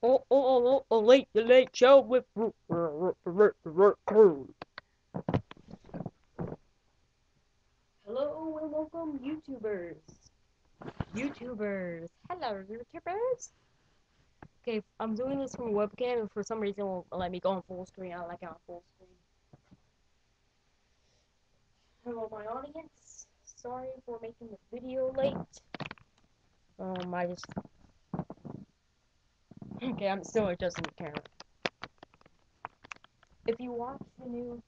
The Late Show with Hello and welcome, YouTubers. Hello, YouTubers. Okay, I'm doing this from a webcam, and for some reason, it won't let me go on full screen. I like it on full screen. Hello, my audience. Sorry for making the video late. I just. Okay, I'm still adjusting the camera. If you watch the new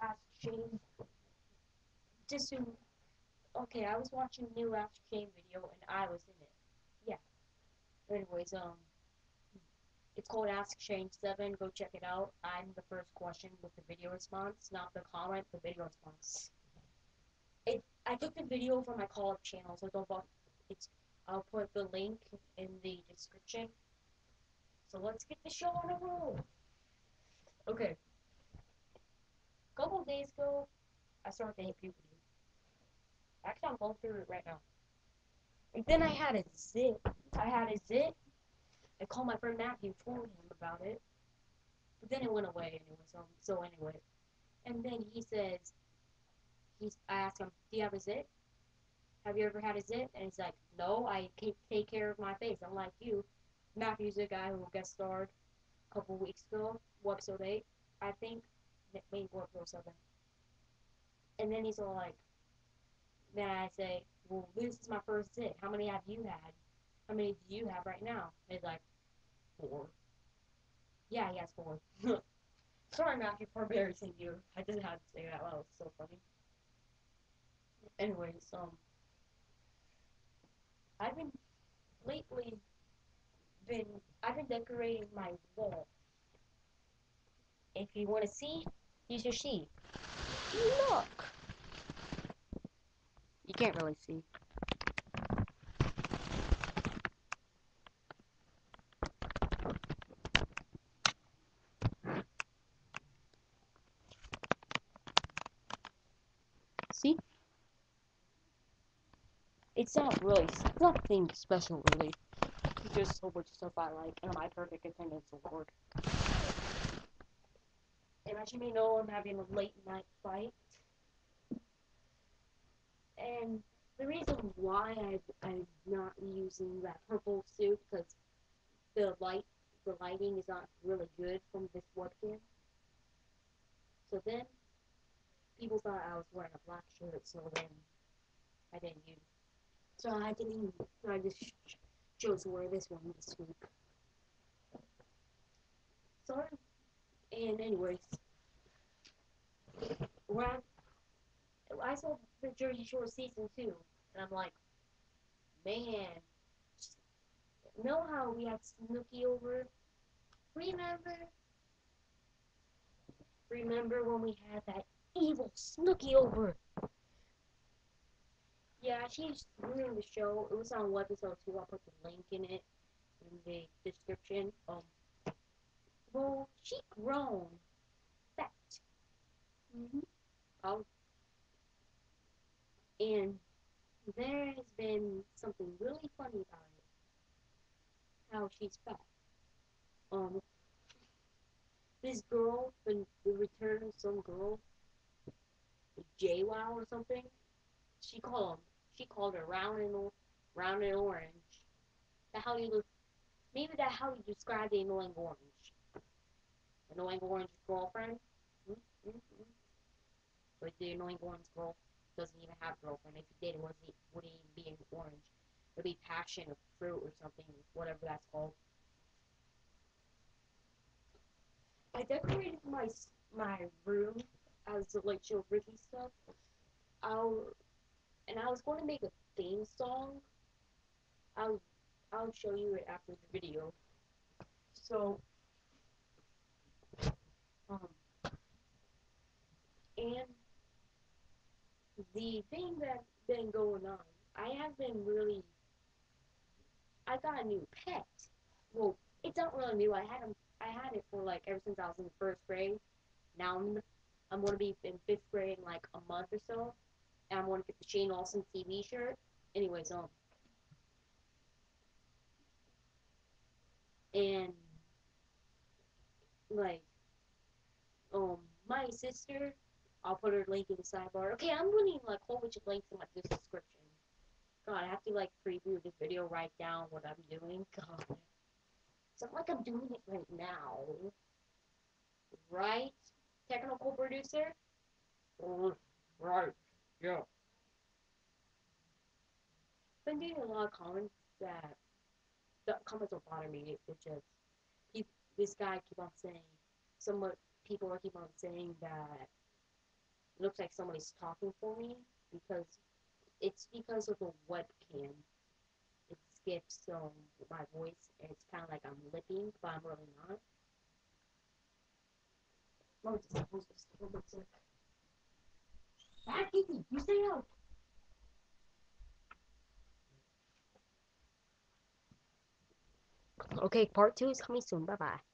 Ask Shane, okay, I was watching the new Ask Shane video and I was in it. Yeah. Anyways, it's called Ask Shane 7. Go check it out. I'm the first question with the video response, not the comment. The video response. I took the video from my call-up channel, so don't bother. I'll put the link in the description. So let's get the show on a roll. Okay. A couple days ago, I started to hit puberty. Actually, I'm going through it right now. And then I had a zit. I called my friend Matthew, told him about it. But then it went away anyway. So anyway. And then he says, I asked him, do you have a zit? Have you ever had a zit? And he's like, no, I can't take care of my face. I'm like, you. Matthew's a guy who guest starred a couple weeks ago, episode 8, I think. Maybe episode 7. And then he's all like, then I say, well, this is my first zit. How many have you had? How many do you have right now? And he's like, 4. Yeah, he has 4. Sorry, Matthew, for embarrassing you. I didn't have to say that. That was so funny. Anyways, I've been I've been decorating my wall. If you want to see, use your sheet. Look. You can't really see. See? It's not really nothing special, really. It's just a whole bunch of stuff I like, and my perfect attendance award. And as you may know, I'm having a late night fight. And the reason why I'm not using that purple suit because the lighting is not really good from this webcam. So then, people thought I was wearing a black shirt, so then I didn't use. So I didn't. I just chose to wear this one this week. Sorry. And anyways, when I saw the Jersey Shore season 2, and I'm like, man, know how we had Snooki over? Remember when we had that evil Snooki over? Yeah, she's doing the show. It was on episode 2. I'll put the link in it in the description. Well, she grown, fat. And there has been something really funny about it. How she's fat. This girl, the return of some girl, JWoww or something. She called her round and orange. Maybe that's how you describe the Annoying Orange. Annoying Orange's girlfriend. But the Annoying Orange's girl doesn't even have a girlfriend. If he did, it wouldn't even be an orange. It would be passion or fruit or something, whatever that's called. I decorated my room as the Late Show Ricky stuff. I was going to make a theme song. I'll show you it after the video. So, and the thing that's been going on, I got a new pet. Well, it's not really new. I had it for like ever since I was in 1st grade. Now I'm going to be in 5th grade in like a month or so. And I'm going to get the Shane Olsen TV shirt. Anyways, And like, my sister, I'll put her link in the sidebar. Okay, I'm putting like a whole bunch of links in like this description. God, I have to like preview this video, write down what I'm doing. God, it's not like I'm doing it right now, right? Technical producer, right? Yeah. Been getting a lot of comments that the comments don't bother me. It's just this guy keep on saying, somewhat people keep on saying that it looks like somebody's talking for me because. It's because of the webcam. It skips my voice, and it's kind of like I'm lipping, but I'm really not. Oh, just a little bit sick. Back easy, you stay out. Okay, part 2 is coming soon. Bye bye.